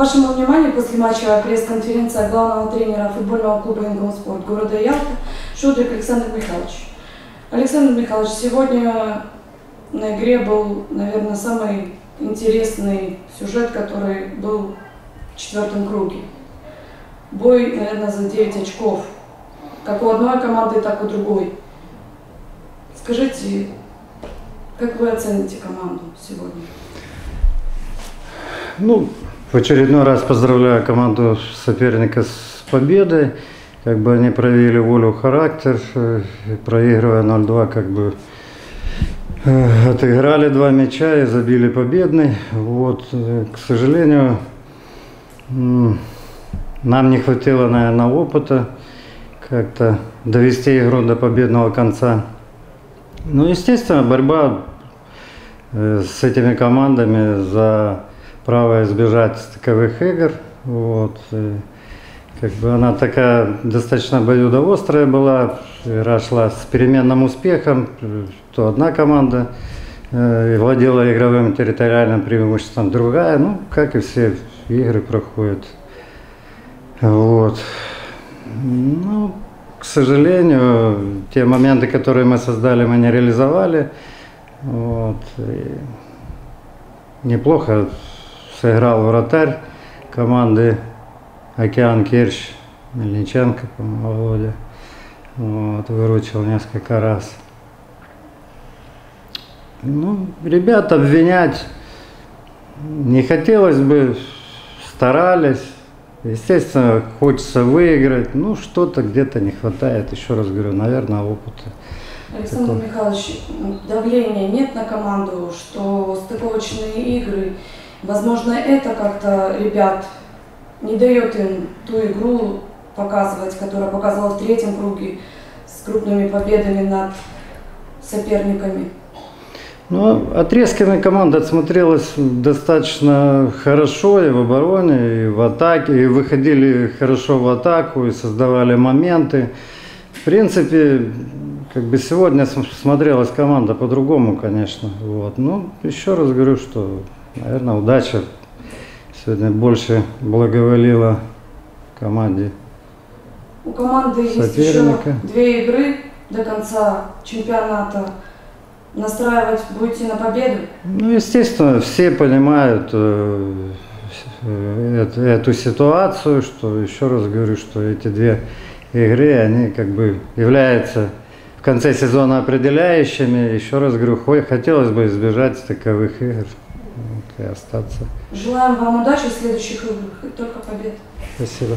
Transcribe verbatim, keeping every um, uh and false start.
Вашему вниманию после матча пресс-конференция главного тренера футбольного клуба «Инкомспорт» города Ялта Шудрик Александр Михайлович. Александр Михайлович, сегодня на игре был, наверное, самый интересный сюжет, который был в четвертом круге. Бой, наверное, за девять очков. Как у одной команды, так и у другой. Скажите, как вы оцените команду сегодня? Ну, в очередной раз поздравляю команду соперника с победой. Как бы они проявили волю, характер, проигрывая ноль-два, как бы отыграли два мяча и забили победный. Вот, к сожалению, нам не хватило, наверное, опыта как-то довести игру до победного конца. Ну, естественно, борьба с этими командами за право избежать таковых игр. Вот. Как бы она такая достаточно обоюдоострая была, игра шла с переменным успехом, то одна команда э, владела игровым территориальным преимуществом, другая, ну, как и все игры проходят. Вот. Ну, к сожалению, те моменты, которые мы создали, мы не реализовали. Вот. И неплохо сыграл вратарь команды «Океан Керч» Мельниченко, по-моему, Володя, вот, выручил несколько раз. Ну, ребят обвинять не хотелось бы, старались. Естественно, хочется выиграть, ну, что-то где-то не хватает, еще раз говорю, наверное, опыта. Александр такого. Михайлович, давления нет на команду, что стыковочные игры, возможно, это как-то ребят не дает им ту игру показывать, которая показывала в третьем круге с крупными победами над соперниками? Ну, отрезками команда отсмотрелась достаточно хорошо и в обороне, и в атаке, и выходили хорошо в атаку, и создавали моменты. В принципе, как бы сегодня смотрелась команда по-другому, конечно. Вот. Ну, еще раз говорю, что, наверное, удача сегодня больше благоволила команде. У команды есть еще две игры до конца чемпионата. Настраивать будете на победу? Ну, естественно, все понимают э, э, э, эту ситуацию, что, еще раз говорю, что эти две игры, они как бы являются в конце сезона определяющими. Еще раз говорю, хотелось бы избежать таковых игр. И остаться. Желаем вам удачи в следующих играх и только побед. Спасибо.